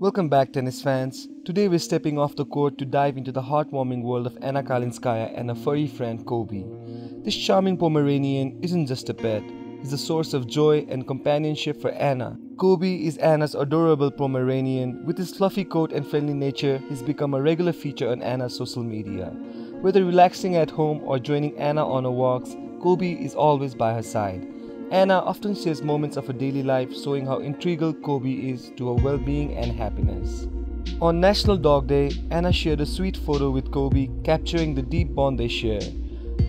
Welcome back, tennis fans. Today we're stepping off the court to dive into the heartwarming world of Anna Kalinskaya and her furry friend Kobe. This charming Pomeranian isn't just a pet, he's a source of joy and companionship for Anna. Kobe is Anna's adorable Pomeranian. With his fluffy coat and friendly nature, he's become a regular feature on Anna's social media. Whether relaxing at home or joining Anna on her walks, Kobe is always by her side. Anna often shares moments of her daily life, showing how integral Kobe is to her well-being and happiness. On National Dog Day, Anna shared a sweet photo with Kobe, capturing the deep bond they share.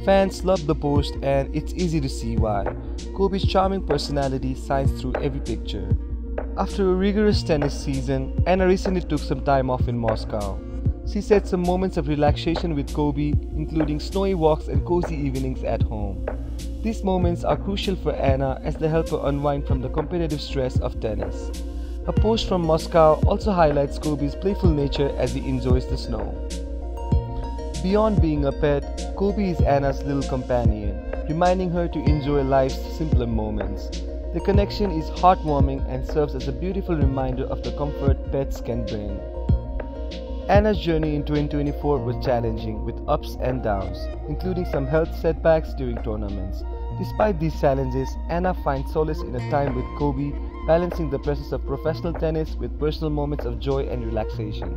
Fans love the post, and it's easy to see why. Kobe's charming personality shines through every picture. After a rigorous tennis season, Anna recently took some time off in Moscow. She shared some moments of relaxation with Kobe, including snowy walks and cozy evenings at home. These moments are crucial for Anna as they help her unwind from the competitive stress of tennis. A post from Moscow also highlights Kobe's playful nature as he enjoys the snow. Beyond being a pet, Kobe is Anna's little companion, reminding her to enjoy life's simpler moments. The connection is heartwarming and serves as a beautiful reminder of the comfort pets can bring. Anna's journey in 2024 was challenging, with ups and downs, including some health setbacks during tournaments. Despite these challenges, Anna finds solace in her time with Kobe, balancing the presence of professional tennis with personal moments of joy and relaxation.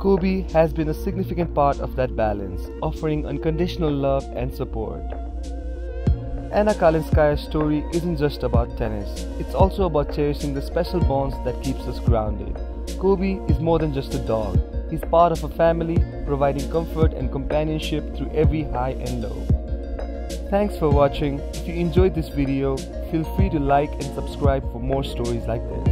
Kobe has been a significant part of that balance, offering unconditional love and support. Anna Kalinskaya's story isn't just about tennis, it's also about cherishing the special bonds that keeps us grounded. Kobe is more than just a dog, he's part of a family, providing comfort and companionship through every high and low. Thanks for watching. If you enjoyed this video, feel free to like and subscribe for more stories like this.